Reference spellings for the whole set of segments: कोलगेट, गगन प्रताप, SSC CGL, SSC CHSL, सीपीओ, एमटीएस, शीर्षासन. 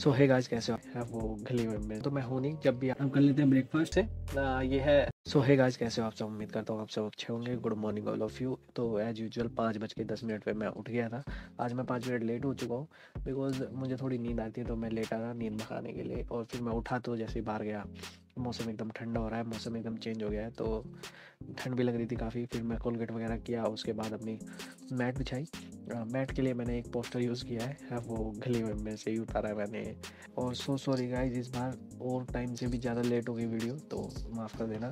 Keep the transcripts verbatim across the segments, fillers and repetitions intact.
सो है गाइस, कैसे हो आप? वो गली में तो मैं हूँ नहीं। जब भी आप कर लेते हैं ब्रेकफास्ट से ना, ये है। सो है गाइस, कैसे हो आप सब? उम्मीद करता हूँ आप सब अच्छे होंगे। Good morning all of you. तो एज यूजुअल पाँच बज के दस मिनट पर मैं उठ गया था। आज मैं पाँच मिनट लेट हो चुका हूँ बिकॉज मुझे थोड़ी नींद आती है, तो मैं लेटा था नींद भगाने के लिए। और फिर मैं उठा तो जैसे ही बाहर गया, मौसम एकदम ठंडा हो रहा है, मौसम एकदम चेंज हो गया है, तो ठंड भी लग रही थी काफ़ी। फिर मैं कोलगेट वगैरह किया, उसके बाद अपनी मैट बिछाई। मैट के लिए मैंने एक पोस्टर यूज़ किया है, वो गली में से ही उतारा है मैंने। और सो सॉरी गाइज, इस बार और टाइम से भी ज़्यादा लेट हो गई वीडियो, तो माफ़ कर देना।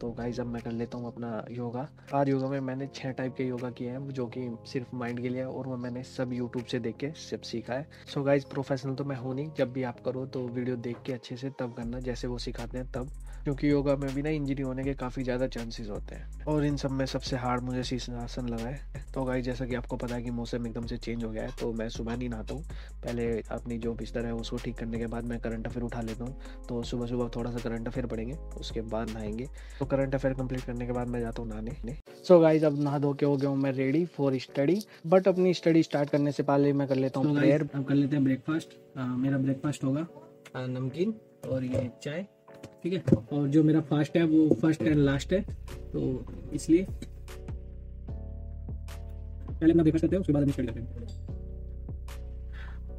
तो गाइज अब मैं कर लेता हूँ अपना योगा। आज योगा में मैंने छः टाइप के योगा किए हैं जो कि सिर्फ माइंड के लिए, और वो मैंने सब यूट्यूब से देख के सब सीखा है। सो गाइज प्रोफेशनल तो मैं हूँ नहीं, जब भी आप करो तो वीडियो देख के अच्छे से तब करना जैसे वो सिखाते तब, क्योंकि योगा में भी ना इंजरी होने के काफ़ी ज़्यादा चांसेस होते हैं। और इन सब में सबसे हार्ड मुझे शीर्षासन लगा है। तो गाइस जैसा कि आपको पता है कि मौसम एकदम से चेंज हो गया है, तो मैं सुबह नहीं नहाता हूँ। पहले अपनी जो बिस्तर है उसको ठीक करने के बाद मैं करंट अफेयर उठा लेता हूँ। तो सुबह सुबह थोड़ा सा करंट अफेयर पढ़ेंगे, उसके बाद नहाएंगे। तो करंट अफेयर कंप्लीट करने के बाद मैं जाता हूँ नहाने। सो गाइस अब नहा धो के हो गया हूँ मैं रेडी फॉर स्टडी, बट अपनी स्टडी स्टार्ट करने से पहले मैं कर लेता हूँ प्रेयर। अब कर लेते हैं ब्रेकफास्ट। मेरा ब्रेकफास्ट होगा नमकीन और ये चाय, ठीक है। और जो मेरा फास्ट है वो फर्स्ट एंड लास्ट है, तो इसलिए पहले अपना ब्रेकफास्ट करते हैं, उसके बाद हम स्टडी करते हैं।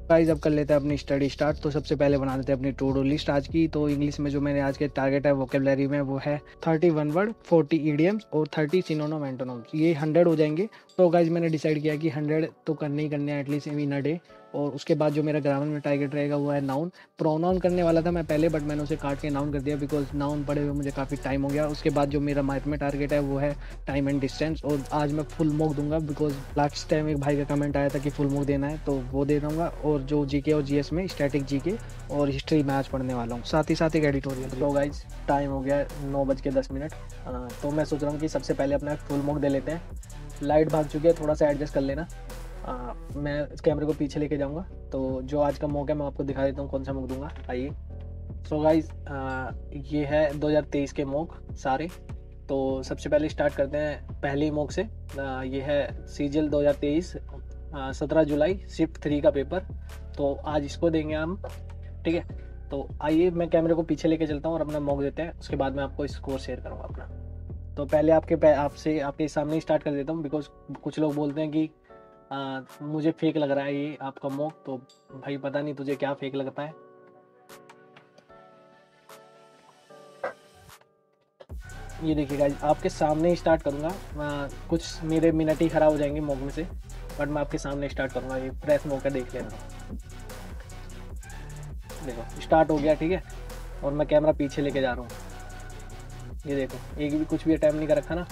गाइस अब कर लेते हैं अपनी स्टडी स्टार्ट। तो सबसे पहले बना लेते हैं अपनी टू डू लिस्ट आज की। तो इंग्लिश में जो मेरे आज के टारगेट है वोकेबलरी में, वो है thirty one word, forty idioms और थर्टी सिनोनिम एंटोनिम्स। ये हंड्रेड हो जाएंगे। तो गाइस मैंने डिसाइड किया कि हंड्रेड तो करने ही करने हैं एटलीस्ट इन अ डे। और उसके बाद जो मेरा ग्रामर में टारगेट रहेगा वो है नाउन। प्रोनाउन करने वाला था मैं पहले, बट मैंने उसे काट के नाउन कर दिया बिकॉज नाउन पढ़े हुए मुझे काफ़ी टाइम हो गया। उसके बाद जो मेरा मैथ में टारगेट है वो है टाइम एंड डिस्टेंस, और आज मैं फुल मॉक दूंगा बिकॉज लास्ट टाइम एक भाई का कमेंट आया था कि फुल मॉक देना है, तो वो दे दूँगा। और जो जीके और जीएस में स्टैटिक जीके और हिस्ट्री में आज पढ़ने वाला हूँ, साथ ही साथ एक एडिटोरियल। तो गाइज टाइम हो गया नौ बज के दस मिनट। तो मैं सोच रहा हूँ कि सबसे पहले अपना फुल मॉक दे लेते हैं। लाइट भाग चुकी है, थोड़ा सा एडजस्ट कर लेना। आ, मैं इस कैमरे को पीछे लेके जाऊंगा, तो जो आज का मॉक है मैं आपको दिखा देता हूँ कौन सा मॉक दूंगा, आइए। सो गाइज ये है दो हज़ार तेईस के मॉक सारे। तो सबसे पहले स्टार्ट करते हैं पहले मॉक से। आ, ये है सीजीएल दो हज़ार तेईस, सत्रह जुलाई, शिफ्ट थ्री का पेपर, तो आज इसको देंगे हम, ठीक है। तो आइए मैं कैमरे को पीछे लेके चलता हूँ और अपना मॉक देते हैं, उसके बाद मैं आपको स्कोर शेयर करूँगा अपना। तो पहले आपके आपसे आपके सामने स्टार्ट कर देता हूँ बिकॉज कुछ लोग बोलते हैं कि आ, मुझे फेक लग रहा है ये आपका मॉक। तो भाई पता नहीं तुझे क्या फेक लगता है। ये देखिए गाइस, आपके सामने ही स्टार्ट करूँगा। कुछ मेरे मिनट ही खराब हो जाएंगे मॉक में से, बट मैं आपके सामने स्टार्ट करूँगा। ये प्रेस मॉक का देख लेना, देखो स्टार्ट हो गया, ठीक है। और मैं कैमरा पीछे लेके जा रहा हूँ, ये देखो एक भी कुछ भी अटैम्प्ट नहीं कर रखा ना।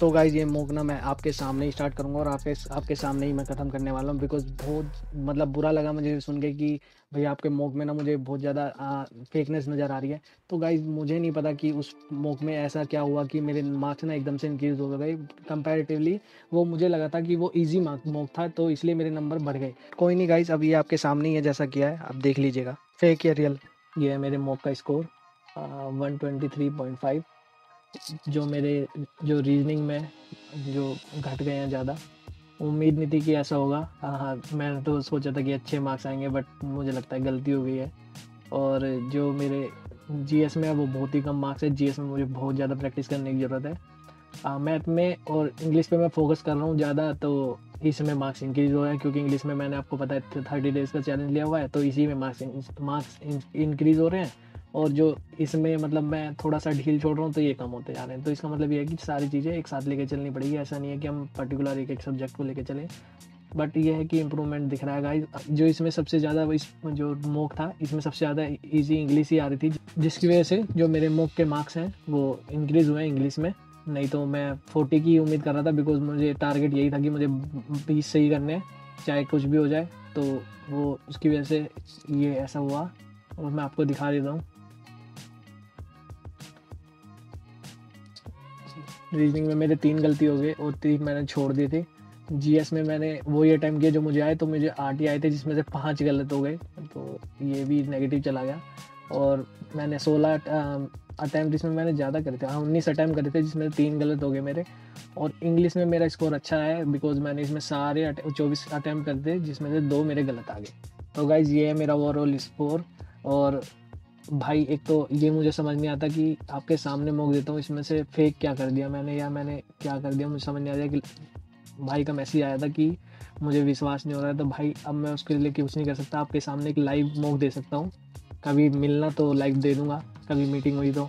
तो गाइज ये मॉक ना मैं आपके सामने ही स्टार्ट करूंगा और आपके आपके सामने ही मैं ख़त्म करने वाला हूं बिकॉज बहुत मतलब बुरा लगा मुझे सुन के कि भाई आपके मॉक में ना मुझे बहुत ज़्यादा फेकनेस नज़र आ रही है। तो गाइज मुझे नहीं पता कि उस मॉक में ऐसा क्या हुआ कि मेरे मार्क्स ना एकदम से इंक्रीज़ हो गए कंपैरेटिवली। वो मुझे लगा था कि वो ईजी मॉक था, तो इसलिए मेरे नंबर बढ़ गए। कोई नहीं गाइज, अब ये आपके सामने ही है जैसा किया है, आप देख लीजिएगा फेक या रियल। ये है मेरे मॉक का score one twenty three point five, जो मेरे जो रीजनिंग में जो घट गए हैं ज़्यादा। उम्मीद नहीं थी कि ऐसा होगा। हाँ, मैंने तो सोचा था कि अच्छे मार्क्स आएंगे, बट मुझे लगता है गलती हो गई है। और जो मेरे जीएस में है वो बहुत ही कम मार्क्स है। जीएस में मुझे बहुत ज़्यादा प्रैक्टिस करने की ज़रूरत है। मैथ में और इंग्लिश पे मैं फोकस कर रहा हूँ ज़्यादा, तो इसी में मार्क्स इंक्रीज़ हो रहे हैं क्योंकि इंग्लिश में मैंने आपको पता है थर्टी डेज़ का चैलेंज लिया हुआ है, तो इसी में मार्क्स मार्क्स इंक्रीज़ हो रहे हैं। और जो इसमें मतलब मैं थोड़ा सा ढील छोड़ रहा हूँ तो ये कम होते जा रहे हैं। तो इसका मतलब ये है कि सारी चीज़ें एक साथ लेके चलनी पड़ेगी। ऐसा नहीं है कि हम पर्टिकुलर एक एक सब्जेक्ट को लेके चलें, बट ये है कि इम्प्रूवमेंट दिख रहा है गाइस। जो इसमें सबसे ज़्यादा इस जो मॉक था इसमें सबसे ज़्यादा ईजी इंग्लिश ही आ रही थी, जिसकी वजह से जो मेरे मॉक के मार्क्स हैं वो इंक्रीज़ हुए हैं इंग्लिश में। नहीं तो मैं फोर्टी की उम्मीद कर रहा था बिकॉज मुझे टारगेट यही था कि मुझे बीस सही करने हैं चाहे कुछ भी हो जाए, तो वो उसकी वजह से ये ऐसा हुआ। और मैं आपको दिखा देता हूँ रीजनिंग में मेरे तीन गलती हो गए और तीन मैंने छोड़ दी थी। जीएस में मैंने वही अटैम्प्ट किया जो मुझे आए, तो मुझे आठ ही आए थे जिसमें से पाँच गलत हो गए, तो ये भी नेगेटिव चला गया। और मैंने सोलह अटैम्प्ट जिसमें मैंने ज़्यादा करे थे, हाँ उन्नीस अटैम्प्ट करे थे जिसमें तीन गलत हो गए मेरे। और इंग्लिश में मेरा स्कोर अच्छा है बिकॉज मैंने इसमें सारे चौबीस अटैम्प्ट करे थे जिसमें से दो मेरे गलत आ गए। तो गाइज़ ये है मेरा ओवरऑल स्कोर। और भाई एक तो ये मुझे समझ नहीं आता कि आपके सामने मोक देता हूँ, इसमें से फेक क्या कर दिया मैंने या मैंने क्या कर दिया, मुझे समझ नहीं आता कि भाई का मैसेज आया था कि मुझे विश्वास नहीं हो रहा है, तो भाई अब मैं उसके लिए कुछ नहीं कर सकता। आपके सामने एक लाइव मोक दे सकता हूँ, कभी मिलना तो लाइव दे दूँगा, कभी मीटिंग हुई तो,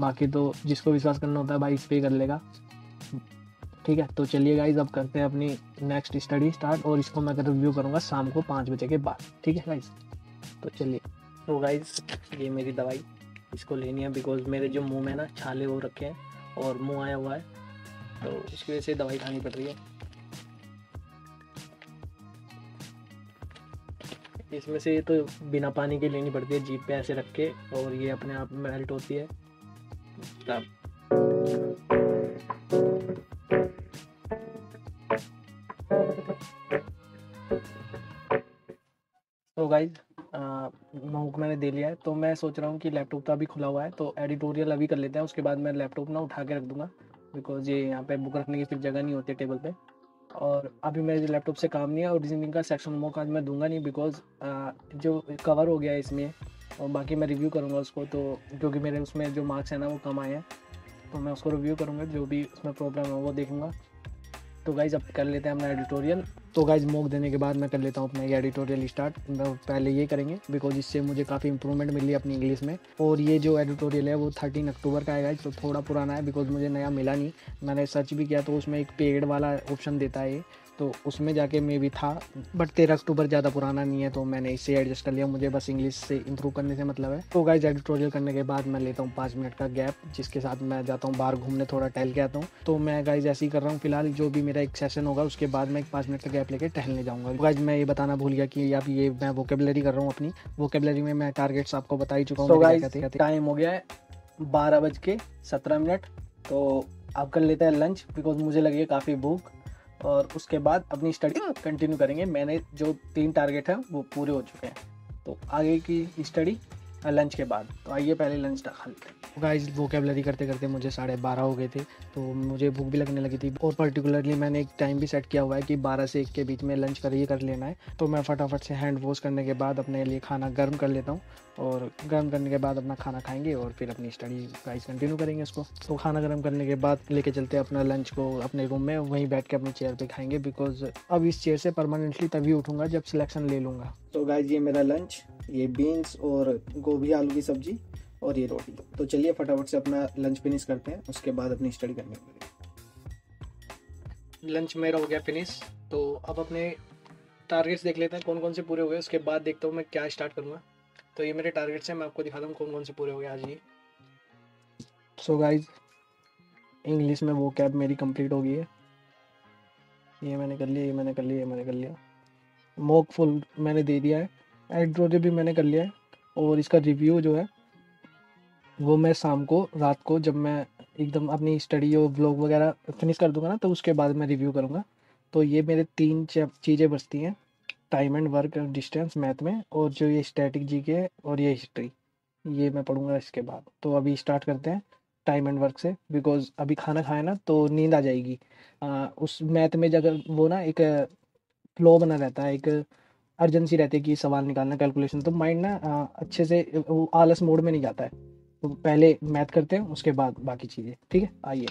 बाकी तो जिसको विश्वास करना होता है भाई इस पर कर लेगा। ठीक है, तो चलिए गाइज अब करते हैं अपनी नेक्स्ट स्टडी स्टार्ट, और इसको मैं रिव्यू करूँगा शाम को पाँच बजे के बाद। ठीक है गाइज, तो चलिए। तो गाइज ये मेरी दवाई, इसको लेनी है बिकॉज मेरे जो मुंह में ना छाले हो रखे हैं और मुंह आया हुआ है, तो इसकी वजह से दवाई खानी पड़ रही है। इसमें से तो बिना पानी के लेनी पड़ती है, जीभ पे ऐसे रख के, और ये अपने आप में मेल्ट होती है। तो गाइज मोक मैंने दे लिया है, तो मैं सोच रहा हूँ कि लैपटॉप तो अभी खुला हुआ है तो एडिटोरियल अभी कर लेते हैं, उसके बाद मैं लैपटॉप ना उठा के रख दूँगा बिकॉज ये यहाँ पे बुक रखने की फिर जगह नहीं होती टेबल पे। और अभी मेरे लैपटॉप से काम नहीं है, और रीजनिंग का सेक्शन मोक आज मैं दूंगा नहीं बिकॉज जो कवर हो गया है इसमें, और बाकी मैं रिव्यू करूँगा उसको, तो क्योंकि मेरे उसमें जो मार्क्स हैं ना वो कम आए हैं, तो मैं उसको रिव्यू करूँगा, जो भी उसमें प्रॉब्लम हो वो देखूँगा। तो गाइज अब कर लेते हैं अपना एडिटोरियल। तो गाइज मोक देने के बाद मैं कर लेता हूँ अपना ये एडिटोरियल स्टार्ट। पहले ये करेंगे बिकॉज इससे मुझे काफ़ी इंप्रूवमेंट मिली अपनी इंग्लिश में। और ये जो एडिटोरियल है वो थर्टीन अक्टूबर का है गाइज, तो थोड़ा पुराना है बिकॉज मुझे नया मिला नहीं, मैंने सर्च भी किया तो उसमें एक पेड वाला ऑप्शन देता है, तो उसमें जाके मैं भी था, बट तेरह अक्टूबर ज़्यादा पुराना नहीं है तो मैंने इससे एडजस्ट कर लिया, मुझे बस इंग्लिश से इंप्रूव करने से मतलब है। तो गाइज एडिटोरियल करने के बाद मैं लेता हूँ पाँच मिनट का गैप, जिसके साथ मैं जाता हूँ बाहर घूमने, थोड़ा टहल के आता हूँ। तो मैं गाइज ऐसे ही कर रहा हूँ फिलहाल, जो भी मेरा एक सेशन होगा उसके बाद मैं एक पाँच मिनट का गैप लेके टहलने जाऊँगा। गाइज मैं ये बताना भूल गया कि अब ये मैं वोकेबलरी कर रहा हूँ, अपनी वोकेबलरी में मैं टारगेट्स आपको बता ही चुका हूँ। टाइम हो गया है बारह बज के सत्रह मिनट, तो आप कर लेते हैं लंच बिकॉज मुझे लगी काफ़ी भूख, और उसके बाद अपनी स्टडी कंटिन्यू करेंगे। मैंने जो तीन टारगेट हैं वो पूरे हो चुके हैं, तो आगे की स्टडी लंच के बाद। तो आइए पहले लंच खा लेते हैं। गाइज वोकेबलरी करते करते मुझे साढ़े बारह हो गए थे, तो मुझे भूख भी लगने लगी थी, और पर्टिकुलरली मैंने एक टाइम भी सेट किया हुआ है कि बारह से एक के बीच में लंच कर ये कर लेना है। तो मैं फटाफट से हैंड वॉश करने के बाद अपने लिए खाना गर्म कर लेता हूँ, और गर्म करने के बाद अपना खाना खाएंगे और फिर अपनी स्टडी गाइज कंटिन्यू करेंगे उसको। तो खाना गर्म करने के बाद लेके चलते हैं अपना लंच को अपने रूम में, वहीं बैठ के अपनी चेयर पर खाएंगे बिकॉज अब इस चेयर से परमानेंटली तभी उठूँगा जब सिलेक्शन ले लूँगा। तो गाइज ये मेरा लंच, ये बीन्स और गोभी आलू की सब्जी और ये रोटी। तो चलिए फटाफट से अपना लंच फिनिश करते हैं, उसके बाद अपनी स्टडी करने के लिए। लंच मेरा हो गया फिनिश, तो अब अपने टारगेट्स देख लेते हैं कौन कौन से पूरे हो गए, उसके बाद देखता हूँ मैं क्या स्टार्ट करूँगा। तो ये मेरे टारगेट्स हैं, मैं आपको दिखाता हूँ कौन कौन से पूरे हो गए आज ये। सो गाइज इंग्लिश में वो कैब मेरी कंप्लीट हो गई है, ये मैंने कर लिया, ये मैंने कर लिया, ये मैंने कर लिया। मोक फुल मैंने दे दिया है, एडिटोरियल भी मैंने कर लिया है, और इसका रिव्यू जो है वो मैं शाम को रात को जब मैं एकदम अपनी स्टडी और ब्लॉग वगैरह फिनिश कर दूंगा ना, तो उसके बाद मैं रिव्यू करूंगा। तो ये मेरे तीन चीज़ें बचती हैं, time and work distance math में, और जो ये स्टैटिक जीके है और ये हिस्ट्री, ये मैं पढ़ूंगा इसके बाद। तो अभी स्टार्ट करते हैं टाइम एंड वर्क से बिकॉज अभी खाना खाए ना तो नींद आ जाएगी। आ, उस मैथ में जगह वो ना एक फ्लो बना रहता है, एक अर्जेंसी रहती है कि सवाल निकालना, कैलकुलेशन, तो माइंड ना अच्छे से वो आलस मोड में नहीं जाता है। तो पहले मैथ करते हैं उसके बाद बाकी चीज़ें। ठीक है, आइए।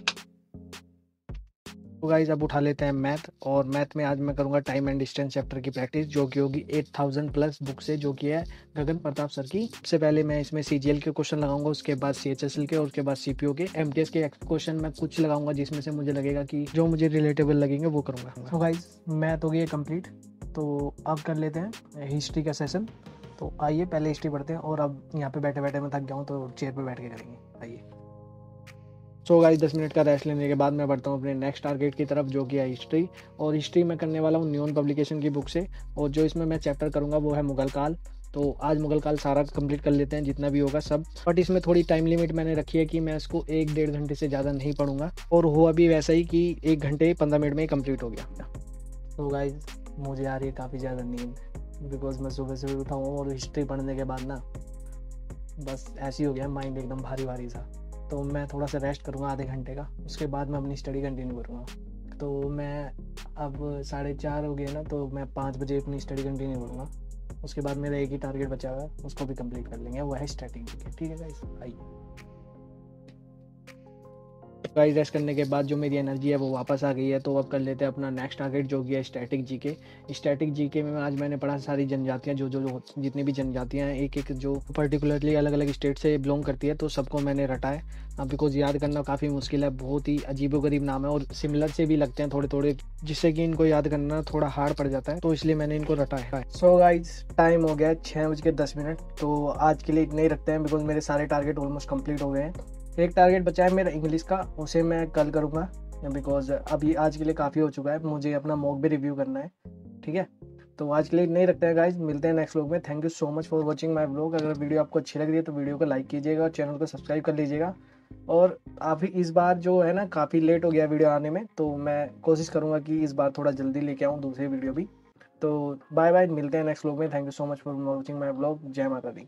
तो गाइज अब उठा लेते हैं मैथ, और मैथ में आज मैं करूँगा टाइम एंड डिस्टेंस चैप्टर की प्रैक्टिस, जो कि होगी एट थाउज़ेंड प्लस बुक से, जो कि है गगन प्रताप सर की। सबसे पहले मैं इसमें सीजीएल के क्वेश्चन लगाऊंगा, उसके बाद सीएचएसएल के, और उसके बाद सीपीओ के, एमटीएस के क्वेश्चन मैं कुछ लगाऊंगा जिसमें से मुझे लगेगा कि जो मुझे रिलेटेबल लगेंगे वो करूँगा। तो गाइज मैथ हो गई है कम्प्लीट, तो अब कर लेते हैं हिस्ट्री का सेशन। तो आइए पहले हिस्ट्री पढ़ते हैं, और अब यहाँ पे बैठे बैठे मैं थक गया हूँ तो चेयर पे बैठ के करेंगे। आइए। सो गाइस दस मिनट का रेस्ट लेने के बाद मैं बढ़ता हूँ अपने नेक्स्ट टारगेट की तरफ, जो कि है हिस्ट्री। और हिस्ट्री मैं करने वाला हूँ न्यून पब्लिकेशन की बुक से, और जो इसमें मैं चैप्टर करूँगा वो है मुगल काल। तो आज मुगल काल सारा कंप्लीट कर लेते हैं जितना भी होगा सब, बट इसमें थोड़ी टाइम लिमिट मैंने रखी है कि मैं इसको एक डेढ़ घंटे से ज़्यादा नहीं पढ़ूँगा, और हुआ भी वैसा ही कि एक घंटे पंद्रह मिनट में ही कम्प्लीट हो गया। तो गाइज मुझे आ रही है काफ़ी ज़्यादा नींद, बिकॉज मैं सुबह सुबह उठा हूँ और हिस्ट्री पढ़ने के बाद ना बस ऐसी हो गया माइंड एकदम भारी भारी सा। तो मैं थोड़ा सा रेस्ट करूँगा आधे घंटे का, उसके बाद मैं अपनी स्टडी कंटिन्यू करूँगा। तो मैं अब साढ़े चार हो गए ना, तो मैं पाँच बजे अपनी स्टडी कंटिन्यू करूँगा। उसके बाद मेरा एक ही टारगेट बचा हुआ है, उसको भी कंप्लीट कर लेंगे, वो है स्टार्टिंग। ठीक है गाइस, आइए। गाइस रेस्ट करने के बाद जो मेरी एनर्जी है वो वापस आ गई है, तो अब कर लेते हैं अपना नेक्स्ट टारगेट जो कि है स्टैटिक जीके। स्टैटिक जीके में आज मैंने पढ़ा सारी जनजातियाँ, जो जो जो जितनी भी जनजातियाँ हैं, एक एक जो पर्टिकुलरली अलग अलग स्टेट से बिलोंग करती है, तो सबको मैंने रटा है। अब बिकॉज याद करना काफ़ी मुश्किल है, बहुत ही अजीबोगरीब नाम है और सिमिलर से भी लगते हैं थोड़े थोड़े, जिससे कि इनको याद करना थोड़ा हार्ड पड़ जाता है, तो इसलिए मैंने इनको रटा है। सो गाइज टाइम हो गया छः बज के दस मिनट, तो आज के लिए इतने ही रखते हैं, बिकॉज मेरे सारे टारगेट ऑलमोस्ट कम्प्लीट हो गए हैं। एक टारगेट बचा है मेरा इंग्लिश का, उसे मैं कल करूँगा, बिकॉज अभी आज के लिए काफ़ी हो चुका है, मुझे अपना मॉक भी रिव्यू करना है। ठीक है, तो आज के लिए नहीं रखते हैं गाइज, मिलते हैं नेक्स्ट व्लॉग में। Thank you so much for watching my vlog. अगर वीडियो आपको अच्छी लग रही है तो वीडियो को लाइक कीजिएगा और चैनल को सब्सक्राइब कर लीजिएगा। और अभी इस बार जो है ना काफ़ी लेट हो गया वीडियो आने में, तो मैं कोशिश करूँगा कि इस बार थोड़ा जल्दी लेके आऊँ दूसरी वीडियो भी। तो बाय बाय, मिलते हैं नेक्स्ट व्लॉग में। Thank you so much for watching my vlog. जय माता दी।